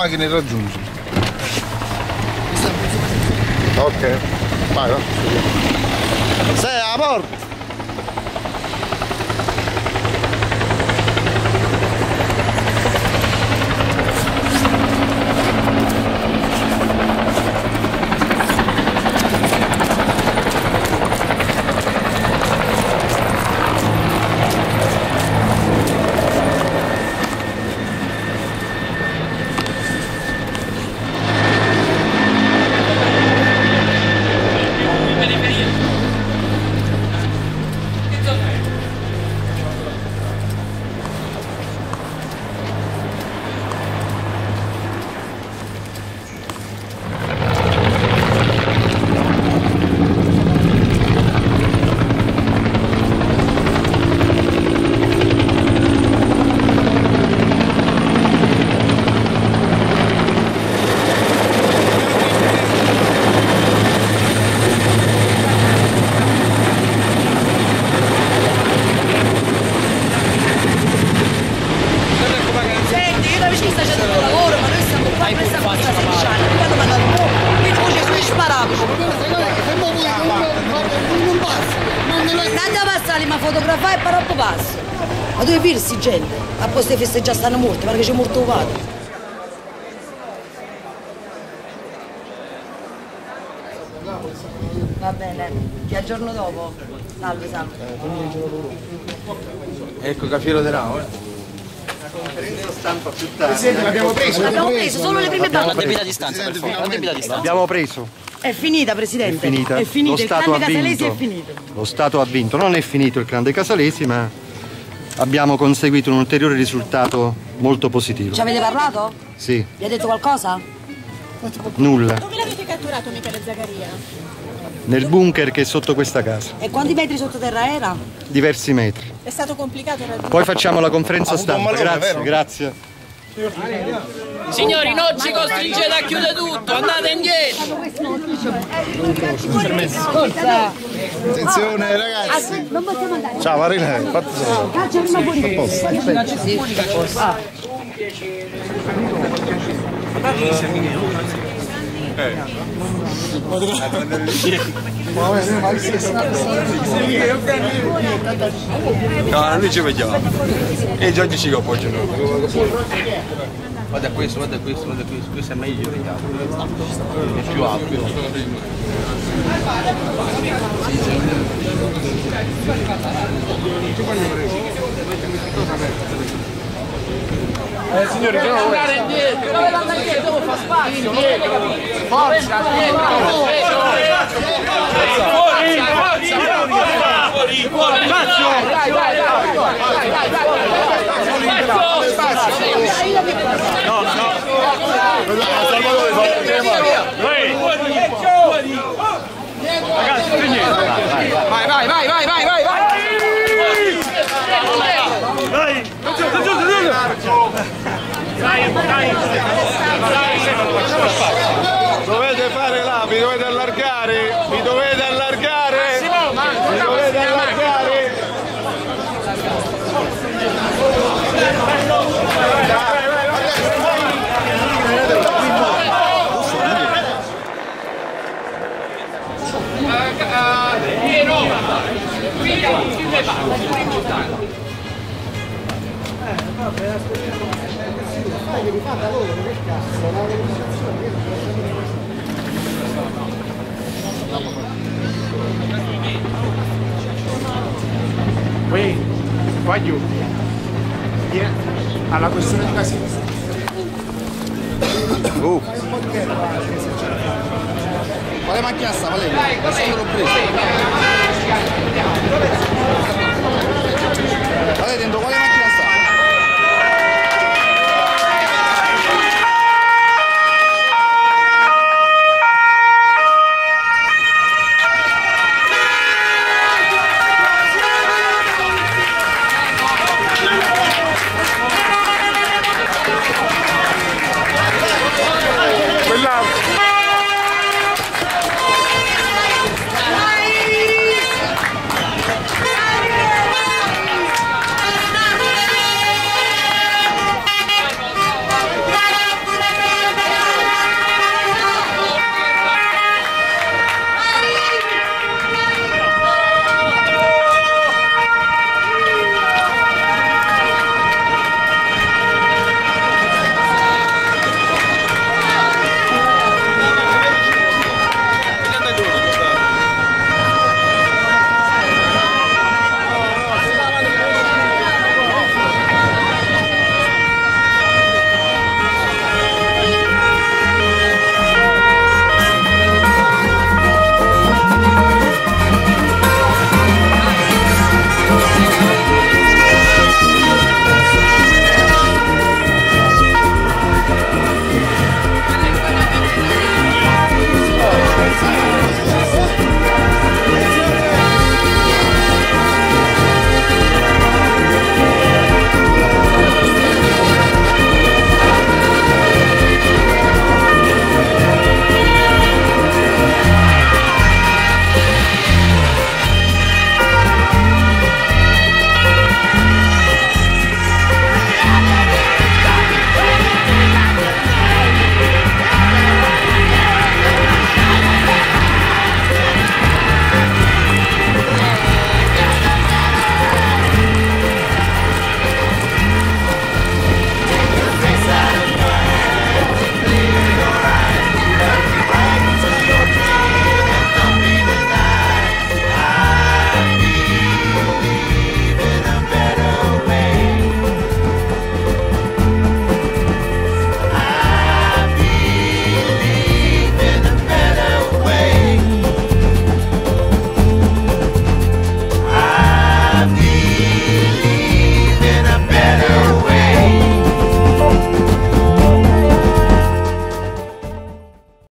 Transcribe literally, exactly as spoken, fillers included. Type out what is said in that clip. macchina irraggiungibile. Ok, vai, vai. Sei a porta! Gente, a posto di festeggiare stanno morti, perché c'è morto uvato. Va bene, ti aggiorno dopo. Salve, salve. Ecco Cafiero De Rao, eh. La conferenza stampa più tardi. Presidente, l'abbiamo preso. L'abbiamo preso, solo le prime banche. La debita distanza, per favore. La debita distanza. L'abbiamo preso. È finita, Presidente. È finita. È finito, il clan dei Casalesi è finito. Lo Stato ha vinto. Non è finito il clan dei Casalesi, ma... abbiamo conseguito un ulteriore risultato molto positivo. Ci avete parlato? Sì. Vi ha detto qualcosa? Nulla. Dove l'avete catturato Michele Zagaria? Nel bunker che è sotto questa casa. E quanti metri sottoterra era? Diversi metri. È stato complicato raggiungere. Poi facciamo la conferenza stampa. Grazie, grazie. Signori, non ci costringete a chiudere tutto, andate indietro. Forza. Attenzione ragazzi. Non possiamo andare. Ciao Marina, fatti solo. Caccia prima fuori. No, non li ci vediamo. E già ci lo poggiano. Guarda questo, guarda questo, guarda questo, questo è meglio, è più ampio. Eh signori, che non andare indietro, dove andare indietro, devo far spazio, indietro, forza, indietro, fuori, fuori, fuori, spazio, dai, dai, dai, dai, dai, dai, dai, spazio, no, no, ragazzi, vai, vai, vai, vai, vai, vai, vai, dovete fare là, vi dovete allargare, vi dovete allargare, vi dovete allargare. Dai che vi fate a loro, che cazzo, la organizzazione è questa. Qui, qua giù, viene alla questione di Casalesi. Uh. Quale macchina sta, Valerio? La sono l'ho presa. Valerio, dentro quale macchina?